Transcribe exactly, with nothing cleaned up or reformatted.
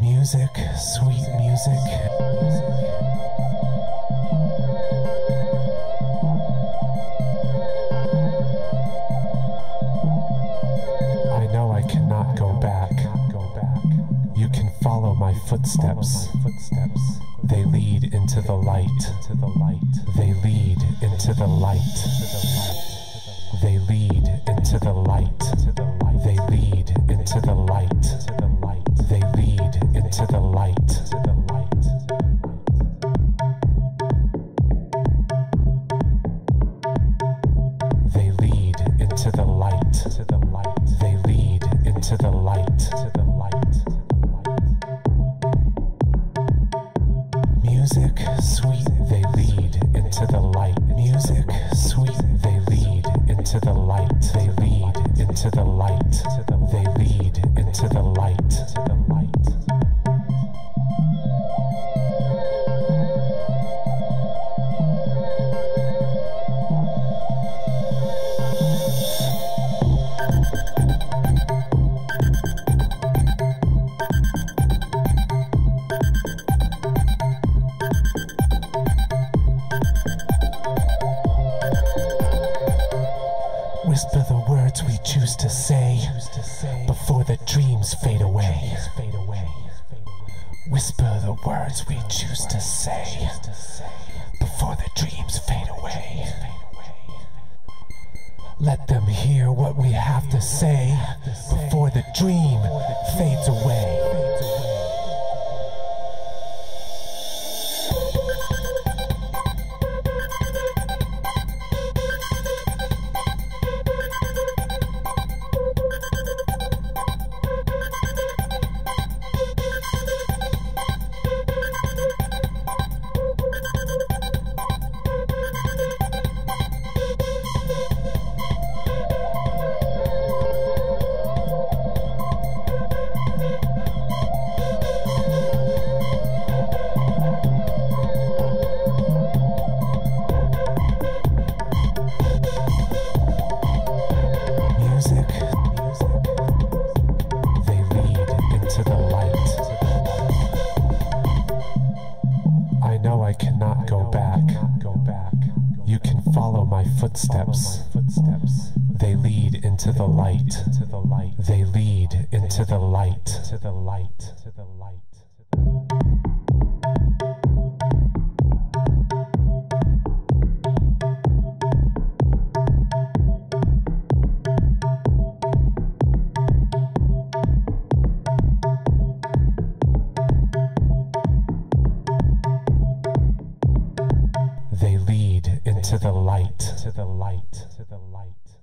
Music, sweet music. I know I cannot go back. You can follow my footsteps. They lead into the light. They lead into the light. They lead into the light. They lead into the light. They lead into the light. They lead into the light. They lead into the light. Music, sweet, they lead into the light. Music, sweet, they lead into the light. They lead into the light. They lead into the light. Whisper the words we choose to say before the dreams fade away. Whisper the words we choose to say before the dreams fade away. Let them hear what we have to say before the dream fades away. Footsteps. They lead into the light. They lead into the light. To the light. To the light. They lead into the light. To the light. To the light.